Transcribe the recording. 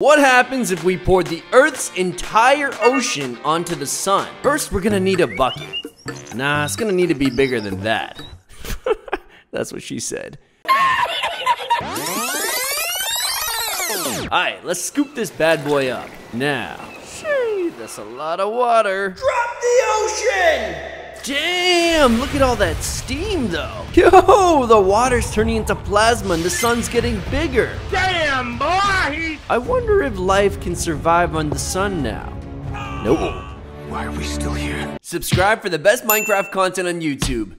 What happens if we poured the Earth's entire ocean onto the sun? First, we're gonna need a bucket. Nah, it's gonna need to be bigger than that. That's what she said. Alright, let's scoop this bad boy up. Now, gee, that's a lot of water. Drop the ocean! Damn, look at all that steam though. Yo, the water's turning into plasma and the sun's getting bigger. Damn, boy! I wonder if life can survive on the sun now. Nope. Why are we still here? Subscribe for the best Minecraft content on YouTube.